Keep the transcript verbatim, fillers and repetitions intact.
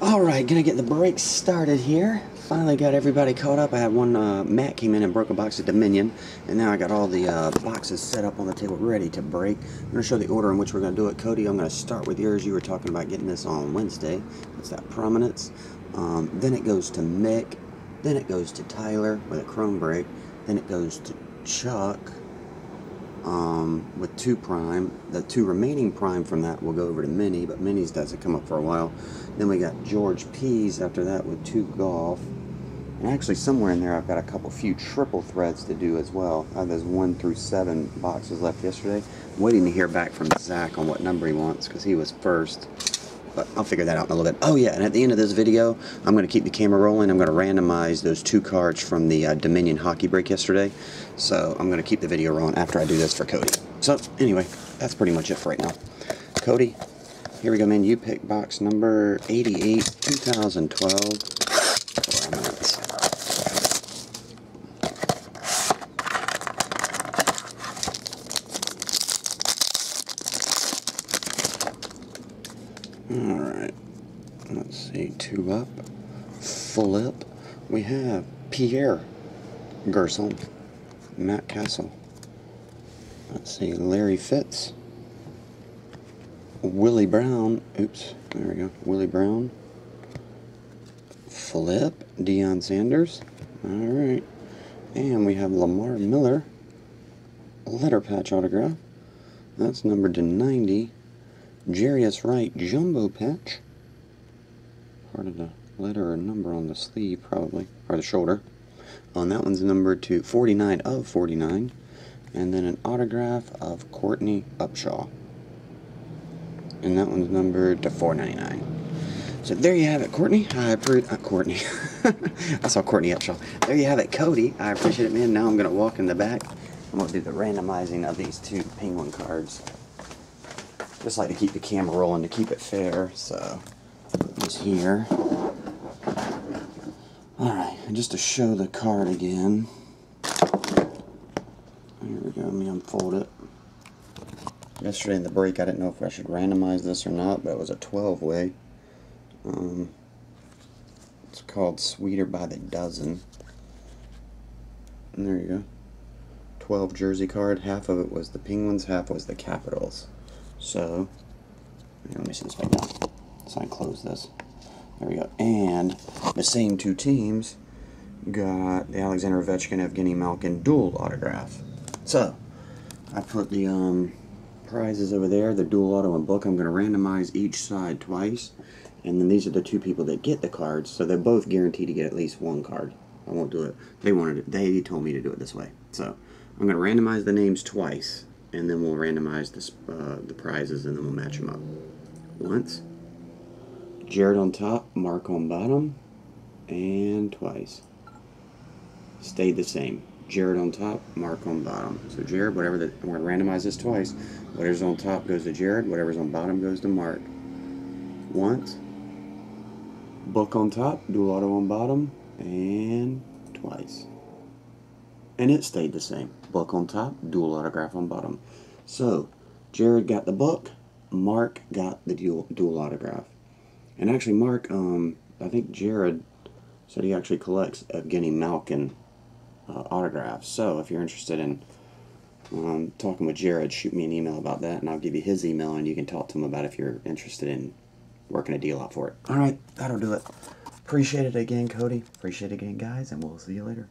Alright, gonna get the break started here. Finally got everybody caught up. I had one, uh, Matt came in and broke a box of Dominion, and now I got all the uh, boxes set up on the table ready to break. I'm gonna show the order in which we're gonna do it. Cody, I'm gonna start with yours. You were talking about getting this on Wednesday. That's that prominence. Um, then it goes to Mick. Then it goes to Tyler with a chrome break. Then it goes to Chuck um, with two prime. The two remaining prime from that will go over to Minnie, but Minnie's doesn't come up for a while. Then we got George Pease after that with two golf. And actually somewhere in there I've got a couple few triple threads to do as well. Uh, there's one through seven boxes left yesterday. I'm waiting to hear back from Zach on what number he wants because he was first. But I'll figure that out in a little bit. Oh yeah, and at the end of this video, I'm going to keep the camera rolling. I'm going to randomize those two cards from the uh, Dominion hockey break yesterday. So I'm going to keep the video rolling after I do this for Cody. So anyway, that's pretty much it for right now. Cody, here we go, man. You pick box number eighty-eight, two thousand twelve. Four minutes. Alright, let's see, two up, full up. We have Pierre Gerson, Matt Castle, let's see, Larry Fitz, Willie Brown, oops, there we go, Willie Brown, flip, Deion Sanders, alright, and we have Lamar Miller, letter patch autograph, that's numbered to ninety. Jarius Wright jumbo patch. Part of the letter or number on the sleeve, probably, or the shoulder. On that one's numbered to forty-nine of forty-nine, and then an autograph of Courtney Upshaw. And that one's numbered to four ninety-nine. So there you have it, Courtney. I appreciate uh, Courtney. I saw Courtney Upshaw. There you have it, Cody. I appreciate it, man. Now I'm gonna walk in the back. I'm gonna do the randomizing of these two penguin cards. Just like to keep the camera rolling to keep it fair, so put this here. Alright, and just to show the card again. Here we go, let me unfold it. Yesterday in the break, I didn't know if I should randomize this or not, but it was a twelve way. Um, it's called Sweeter by the Dozen. And there you go. twelve jersey card, half of it was the Penguins, half was the Capitals. So, let me see this right now, so I close this, there we go, and the same two teams got the Alexander Ovechkin, Evgeny Malkin dual autograph. So, I put the um, prizes over there, the dual auto and book. I'm going to randomize each side twice, and then these are the two people that get the cards, so they're both guaranteed to get at least one card. I won't do it, they wanted it, they told me to do it this way, so I'm going to randomize the names twice. And then we'll randomize this, uh, the prizes, and then we'll match them up. Once. Jared on top, Mark on bottom, and twice. Stayed the same. Jared on top, Mark on bottom. So Jared, whatever the, we're going to randomize this twice. Whatever's on top goes to Jared, whatever's on bottom goes to Mark. Once. Book on top, dual auto on bottom, and twice. And it stayed the same. Book on top, dual autograph on bottom. So, Jared got the book, Mark got the dual, dual autograph. And actually, Mark, um, I think Jared said he actually collects Evgeny Malkin uh, autographs. So, if you're interested in um, talking with Jared, shoot me an email about that, and I'll give you his email, and you can talk to him about if you're interested in working a deal out for it. All right, that'll do it. Appreciate it again, Cody. Appreciate it again, guys, and we'll see you later.